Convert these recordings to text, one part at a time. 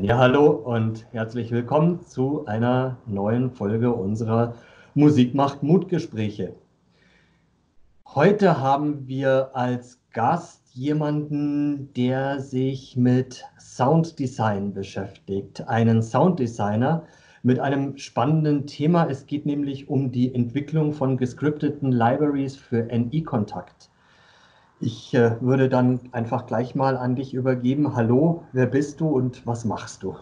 Ja, hallo und herzlich willkommen zu einer neuen Folge unserer Musik macht Mut Gespräche. Heute haben wir als Gast jemanden, der sich mit Sounddesign beschäftigt. Einen Sounddesigner mit einem spannenden Thema. Es geht nämlich um die Entwicklung von gescripteten Libraries für NI-Kontakt. Ich würde dann einfach gleich mal an dich übergeben. Hallo, wer bist du und was machst du?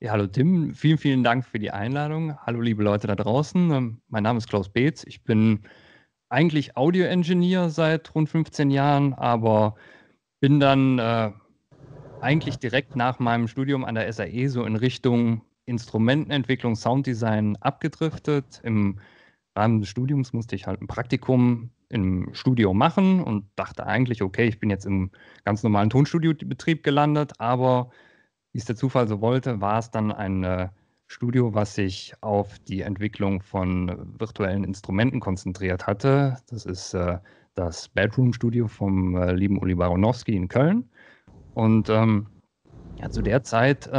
Ja, hallo Tim, vielen, vielen Dank für die Einladung. Hallo liebe Leute da draußen, mein Name ist Klaus Baetz. Ich bin eigentlich Audio-Engineer seit rund 15 Jahren, aber bin dann eigentlich direkt nach meinem Studium an der SAE so in Richtung Instrumentenentwicklung, Sounddesign abgedriftet. Im Rahmen des Studiums musste ich halt ein Praktikum im Studio machen und dachte eigentlich, okay, ich bin jetzt im ganz normalen Tonstudiobetrieb gelandet, aber wie es der Zufall so wollte, war es dann ein Studio, was sich auf die Entwicklung von virtuellen Instrumenten konzentriert hatte. Das ist das Bedroom-Studio vom lieben Uli Baronowski in Köln. Und ja, zu der Zeit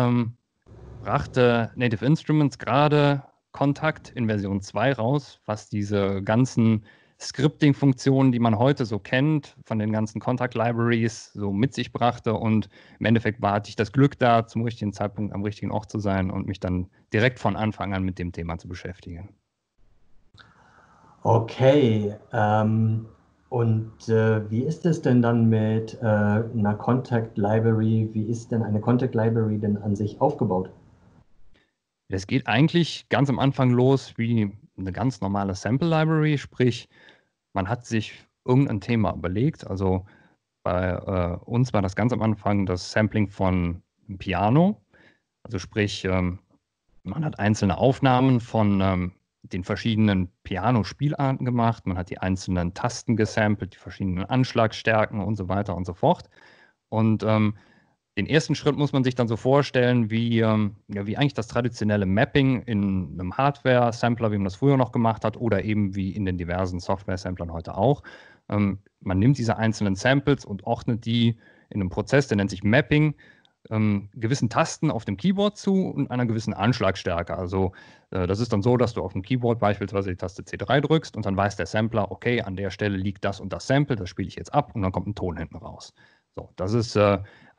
brachte Native Instruments gerade Kontakt in Version 2 raus, was diese ganzen Scripting-Funktionen, die man heute so kennt, von den ganzen Kontakt-Libraries so mit sich brachte, und im Endeffekt hatte ich das Glück da, zum richtigen Zeitpunkt am richtigen Ort zu sein und mich dann direkt von Anfang an mit dem Thema zu beschäftigen. Okay, wie ist es denn dann mit einer Kontakt-Library, wie ist denn eine Kontakt-Library denn an sich aufgebaut? Das geht eigentlich ganz am Anfang los wie eine ganz normale Sample-Library, sprich, man hat sich irgendein Thema überlegt. Also bei uns war das ganz am Anfang das Sampling von einem Piano. Also sprich, man hat einzelne Aufnahmen von den verschiedenen Pianospielarten gemacht, man hat die einzelnen Tasten gesampelt, die verschiedenen Anschlagstärken und so weiter und so fort. Und den ersten Schritt muss man sich dann so vorstellen, wie eigentlich das traditionelle Mapping in einem Hardware-Sampler, wie man das früher noch gemacht hat, oder eben wie in den diversen Software-Samplern heute auch. Man nimmt diese einzelnen Samples und ordnet die in einem Prozess, der nennt sich Mapping, gewissen Tasten auf dem Keyboard zu und einer gewissen Anschlagstärke. Also das ist dann so, dass du auf dem Keyboard beispielsweise die Taste C3 drückst und dann weiß der Sampler, okay, an der Stelle liegt das und das Sample, das spiele ich jetzt ab und dann kommt ein Ton hinten raus. So, das ist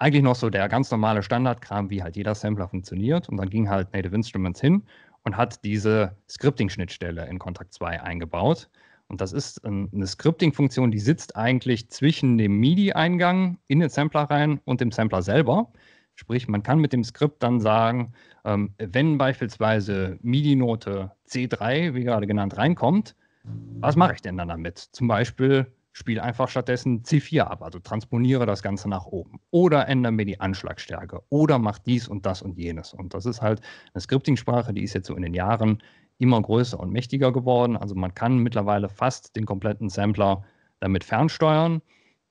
eigentlich noch so der ganz normale Standardkram, wie halt jeder Sampler funktioniert. Und dann ging halt Native Instruments hin und hat diese Scripting-Schnittstelle in Kontakt 2 eingebaut. Und das ist eine Scripting-Funktion, die sitzt eigentlich zwischen dem MIDI-Eingang in den Sampler rein und dem Sampler selber. Sprich, man kann mit dem Skript dann sagen, wenn beispielsweise MIDI-Note C3, wie gerade genannt, reinkommt, was mache ich denn dann damit? Zum Beispiel spiele einfach stattdessen C4 ab, also transponiere das Ganze nach oben. Oder ändere mir die Anschlagstärke. Oder mach dies und das und jenes. Und das ist halt eine Scripting-Sprache, die ist jetzt so in den Jahren immer größer und mächtiger geworden. Also man kann mittlerweile fast den kompletten Sampler damit fernsteuern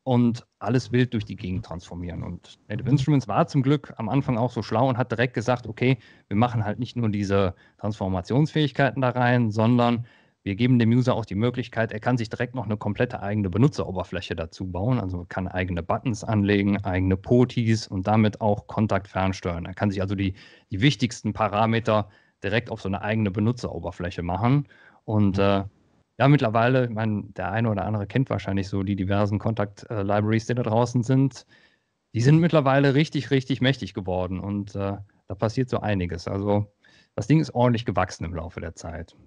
und alles wild durch die Gegend transformieren. Und Native Instruments war zum Glück am Anfang auch so schlau und hat direkt gesagt, okay, wir machen halt nicht nur diese Transformationsfähigkeiten da rein, sondern wir geben dem User auch die Möglichkeit, er kann sich direkt noch eine komplette eigene Benutzeroberfläche dazu bauen. Also kann eigene Buttons anlegen, eigene Potis und damit auch Kontakt fernsteuern. Er kann sich also die wichtigsten Parameter direkt auf so eine eigene Benutzeroberfläche machen. Und ja, mittlerweile, ich meine, der eine oder andere kennt wahrscheinlich so die diversen Kontakt-Libraries, die da draußen sind. Die sind mittlerweile richtig, richtig mächtig geworden. Und da passiert so einiges. Also das Ding ist ordentlich gewachsen im Laufe der Zeit.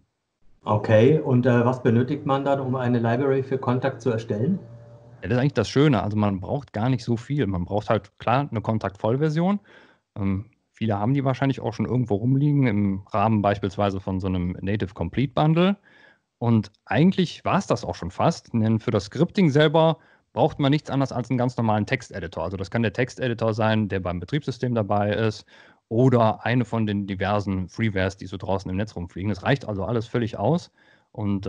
Okay, und was benötigt man dann, um eine Library für Kontakt zu erstellen? Ja, das ist eigentlich das Schöne. Also man braucht gar nicht so viel. Man braucht halt, klar, eine Kontakt-Vollversion. Viele haben die wahrscheinlich auch schon irgendwo rumliegen, im Rahmen beispielsweise von so einem Native Complete Bundle. Und eigentlich war es das auch schon fast, denn für das Scripting selber braucht man nichts anderes als einen ganz normalen Texteditor. Also das kann der Texteditor sein, der beim Betriebssystem dabei ist, oder eine von den diversen Freewares, die so draußen im Netz rumfliegen. Das reicht also alles völlig aus. Und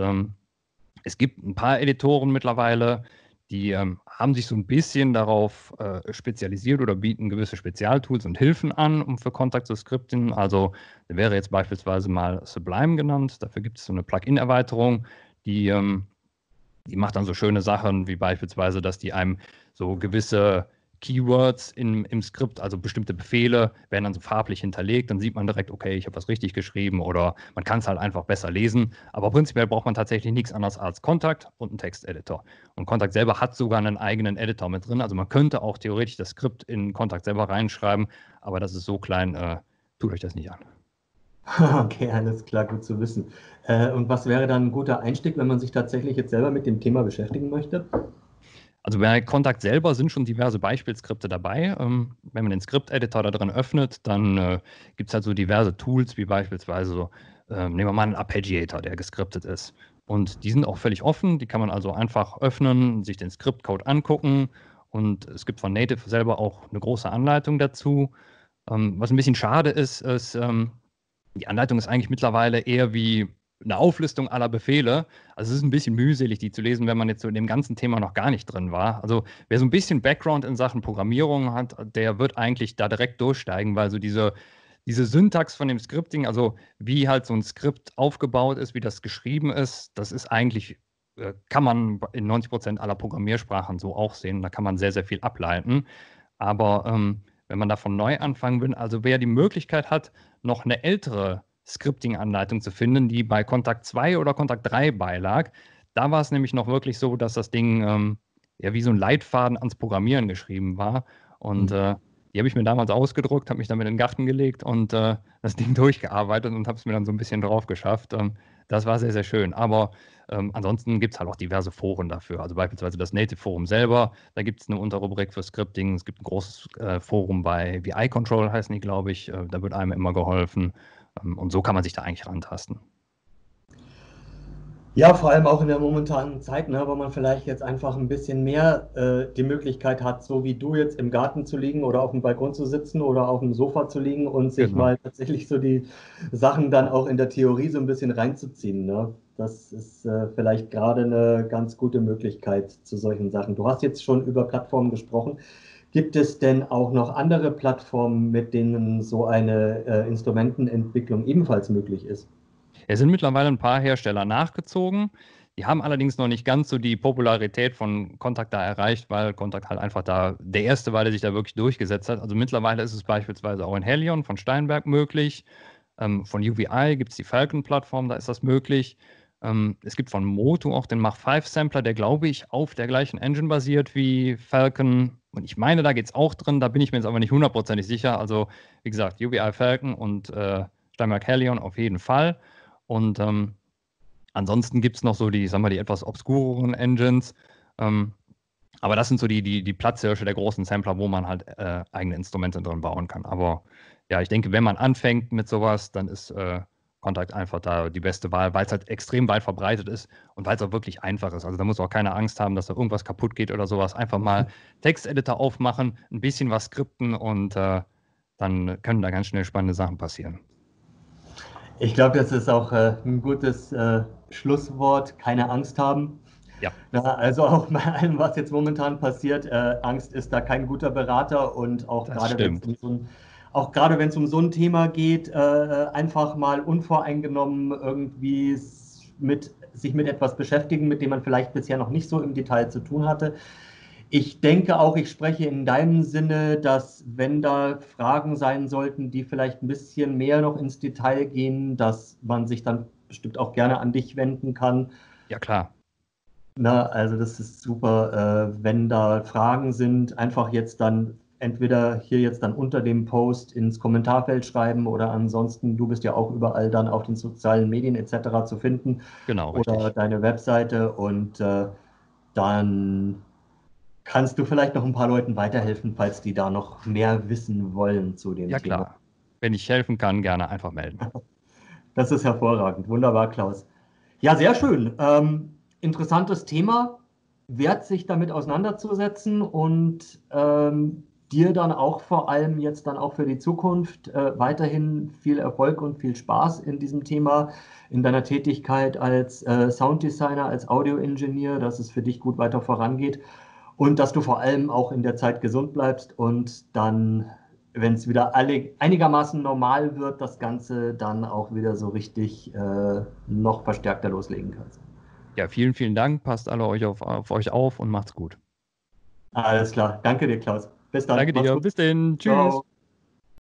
es gibt ein paar Editoren mittlerweile, die haben sich so ein bisschen darauf spezialisiert oder bieten gewisse Spezialtools und Hilfen an, um für Kontakt zu skripten. Also da wäre jetzt beispielsweise mal Sublime genannt. Dafür gibt es so eine Plugin-Erweiterung, die macht dann so schöne Sachen, wie beispielsweise, dass die einem so gewisse Keywords im Skript, also bestimmte Befehle, werden dann so farblich hinterlegt. Dann sieht man direkt, okay, ich habe was richtig geschrieben oder man kann es halt einfach besser lesen. Aber prinzipiell braucht man tatsächlich nichts anderes als Kontakt und einen Texteditor. Und Kontakt selber hat sogar einen eigenen Editor mit drin. Also man könnte auch theoretisch das Skript in Kontakt selber reinschreiben, aber das ist so klein, tut euch das nicht an. Okay, alles klar, gut zu wissen. Und was wäre dann ein guter Einstieg, wenn man sich tatsächlich jetzt selber mit dem Thema beschäftigen möchte? Also bei Kontakt selber sind schon diverse Beispielskripte dabei. Wenn man den Skript-Editor da drin öffnet, dann gibt es halt so diverse Tools, wie beispielsweise, so, nehmen wir mal einen Arpeggiator, der geskriptet ist. Und die sind auch völlig offen, die kann man also einfach öffnen, sich den Skriptcode angucken. Und es gibt von Native selber auch eine große Anleitung dazu. Was ein bisschen schade ist, ist, die Anleitung ist eigentlich mittlerweile eher wie eine Auflistung aller Befehle. Also es ist ein bisschen mühselig, die zu lesen, wenn man jetzt so in dem ganzen Thema noch gar nicht drin war. Also wer so ein bisschen Background in Sachen Programmierung hat, der wird eigentlich da direkt durchsteigen, weil so diese Syntax von dem Scripting, also wie halt so ein Skript aufgebaut ist, wie das geschrieben ist, das ist eigentlich, kann man in 90% aller Programmiersprachen so auch sehen. Da kann man sehr, sehr viel ableiten. Aber wenn man davon neu anfangen will, also wer die Möglichkeit hat, noch eine ältere Scripting-Anleitung zu finden, die bei Kontakt 2 oder Kontakt 3 beilag. Da war es nämlich noch wirklich so, dass das Ding ja wie so ein Leitfaden ans Programmieren geschrieben war. Und die habe ich mir damals ausgedruckt, habe mich damit in den Garten gelegt und das Ding durchgearbeitet und habe es mir dann so ein bisschen drauf geschafft. Das war sehr, sehr schön. Aber ansonsten gibt es halt auch diverse Foren dafür. Also beispielsweise das Native-Forum selber. Da gibt es eine Unterrubrik für Scripting. Es gibt ein großes Forum bei VI-Control, heißen die, glaube ich. Da wird einem immer geholfen. Und so kann man sich da eigentlich rantasten. Ja, vor allem auch in der momentanen Zeit, ne, wo man vielleicht jetzt einfach ein bisschen mehr die Möglichkeit hat, so wie du jetzt im Garten zu liegen oder auf dem Balkon zu sitzen oder auf dem Sofa zu liegen und sich mal tatsächlich so die Sachen dann auch in der Theorie so ein bisschen reinzuziehen. Ne? Das ist vielleicht gerade eine ganz gute Möglichkeit zu solchen Sachen. Du hast jetzt schon über Plattformen gesprochen. Gibt es denn auch noch andere Plattformen, mit denen so eine Instrumentenentwicklung ebenfalls möglich ist? Es sind mittlerweile ein paar Hersteller nachgezogen. Die haben allerdings noch nicht ganz so die Popularität von Kontakt da erreicht, weil Kontakt halt einfach da der erste war, der sich da wirklich durchgesetzt hat. Also mittlerweile ist es beispielsweise auch in Helion von Steinberg möglich. Von UVI gibt es die Falcon-Plattform, da ist das möglich. Es gibt von Moto auch den Mach 5-Sampler, der, glaube ich, auf der gleichen Engine basiert wie Falcon. Und ich meine, da geht es auch drin, da bin ich mir jetzt aber nicht hundertprozentig sicher. Also, wie gesagt, UVI Falcon und Steinberg Helion auf jeden Fall. Und ansonsten gibt es noch so die, sagen wir mal, die etwas obskureren Engines. Aber das sind so die Platzhirsche der großen Sampler, wo man halt eigene Instrumente drin bauen kann. Aber ja, ich denke, wenn man anfängt mit sowas, dann ist Kontakt einfach da die beste Wahl, weil es halt extrem weit verbreitet ist und weil es auch wirklich einfach ist. Also da muss auch keine Angst haben, dass da irgendwas kaputt geht oder sowas. Einfach mal Texteditor aufmachen, ein bisschen was skripten und dann können da ganz schnell spannende Sachen passieren. Ich glaube, das ist auch ein gutes Schlusswort. Keine Angst haben. Ja. Na, also auch bei allem, was jetzt momentan passiert, Angst ist da kein guter Berater und auch gerade wenn es um so ein Thema geht, einfach mal unvoreingenommen irgendwie sich mit etwas beschäftigen, mit dem man vielleicht bisher noch nicht so im Detail zu tun hatte. Ich denke auch, ich spreche in deinem Sinne, dass wenn da Fragen sein sollten, die vielleicht ein bisschen mehr noch ins Detail gehen, dass man sich dann bestimmt auch gerne an dich wenden kann. Ja, klar. Na, also das ist super, wenn da Fragen sind, einfach jetzt dann entweder hier jetzt dann unter dem Post ins Kommentarfeld schreiben oder ansonsten, du bist ja auch überall dann auf den sozialen Medien etc. zu finden. Genau, richtig. Oder deine Webseite und dann kannst du vielleicht noch ein paar Leuten weiterhelfen, falls die da noch mehr wissen wollen zu dem Thema. Ja klar, wenn ich helfen kann, gerne einfach melden. Das ist hervorragend, wunderbar, Klaus. Ja, sehr schön. Interessantes Thema, wert sich damit auseinanderzusetzen und dir dann auch vor allem jetzt dann auch für die Zukunft weiterhin viel Erfolg und viel Spaß in diesem Thema, in deiner Tätigkeit als Sounddesigner, als Audioingenieur, dass es für dich gut weiter vorangeht und dass du vor allem auch in der Zeit gesund bleibst und dann, wenn es wieder einigermaßen normal wird, das Ganze dann auch wieder so richtig noch verstärkter loslegen kannst. Ja, vielen, vielen Dank. Passt alle euch auf euch auf und macht's gut. Alles klar. Danke dir, Klaus. Bis dann. Danke dir. Bis dann. Tschüss. Ciao.